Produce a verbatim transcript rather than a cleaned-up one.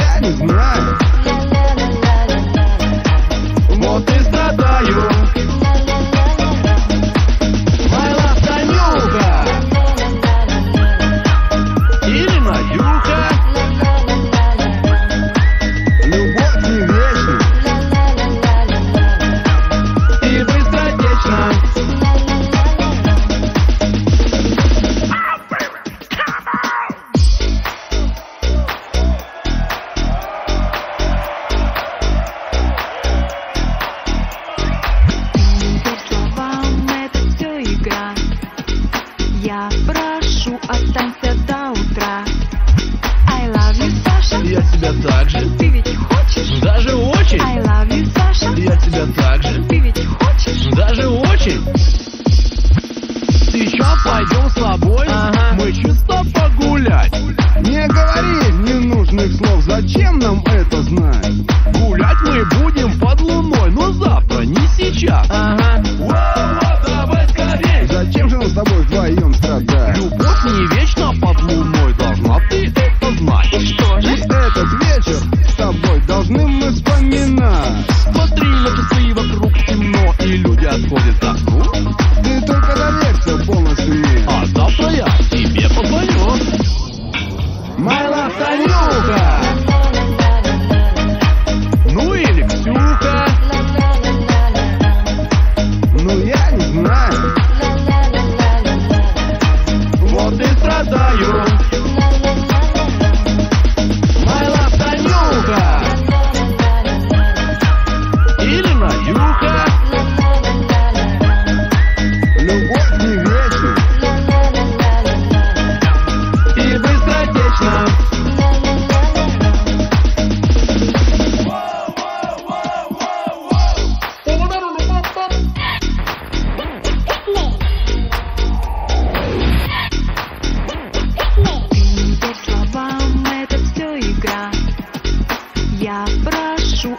тебя не знаю. Вот и страдаю. My love, Танюха. Или Наюха. Любовь не вечна и быстротечна. Я прошу, останься до утра. I love you, Саша. Я тебя так же. Ты ведь хочешь? Даже очень. I love you, Саша. Я тебя так же. Ты ведь хочешь? Даже очень. Еще пойдем с тобой, ага. Мы чисто погулять. Не говори ненужных слов, зачем нам это знать? Гулять мы будем под луной, но завтра, не сейчас. Ага. Любовь не вечно под луной, должна ты это знать. И что же? И этот вечер с тобой должны мы вспоминать. Смотри на часы, вокруг темно, и люди отходят ко сну. Ты только доверься полностью мне, а завтра я тебе позвоню. My love, Танюха. Ну или Ксюха. Ну я не знаю. Вот и страдаю. My love, Танюха. Или Наюха. Любовь не вечна и быстротечна. Я прошу.